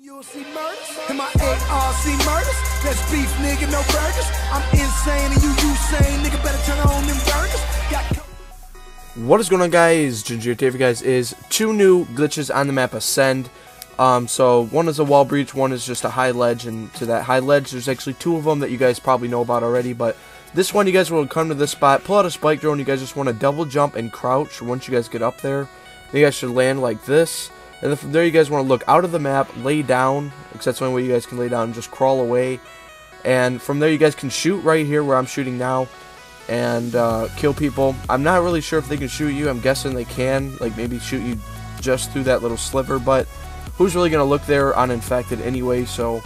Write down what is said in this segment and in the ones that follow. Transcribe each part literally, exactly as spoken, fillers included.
You'll see murders in my A R C murders. That's beef, nigga, no burgers. I'm insane and you insane, nigga, better turn on them burgers. Got what is going on, guys? Ginger here for you guys. Is two new glitches on the map Ascend. Um, so one is a wall breach, one is just a high ledge, and to that high ledge, there's actually two of them that you guys probably know about already, but this one, you guys will come to this spot, pull out a spike drone, you guys just want to double jump and crouch. Once you guys get up there, you guys should land like this. And then from there, you guys want to look out of the map, lay down, because that's the only way you guys can lay down, just crawl away. And from there, you guys can shoot right here where I'm shooting now and uh, kill people. I'm not really sure if they can shoot you. I'm guessing they can, like maybe shoot you just through that little sliver, but who's really going to look there on Infected anyway? So,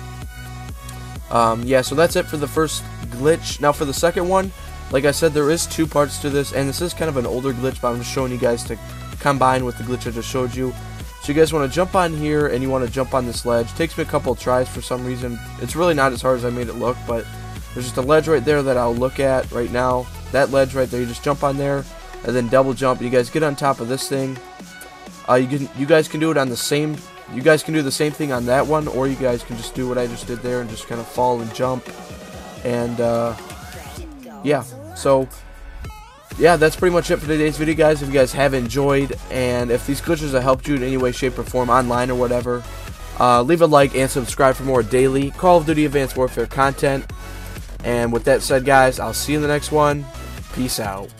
um, yeah, so that's it for the first glitch. Now for the second one, like I said, there is two parts to this, and this is kind of an older glitch, but I'm just showing you guys to combine with the glitch I just showed you. So you guys want to jump on here, and you want to jump on this ledge. Takes me a couple of tries for some reason. It's really not as hard as I made it look, but there's just a ledge right there that I'll look at right now. That ledge right there, you just jump on there, and then double jump. You guys get on top of this thing. Uh, you can, you guys can do it on the same. You guys can do the same thing on that one, or you guys can just do what I just did there and just kind of fall and jump. And uh, yeah, so. Yeah, that's pretty much it for today's video, guys. If you guys have enjoyed, and if these glitches have helped you in any way, shape, or form, online or whatever, uh, leave a like and subscribe for more daily Call of Duty Advanced Warfare content. And with that said, guys, I'll see you in the next one. Peace out.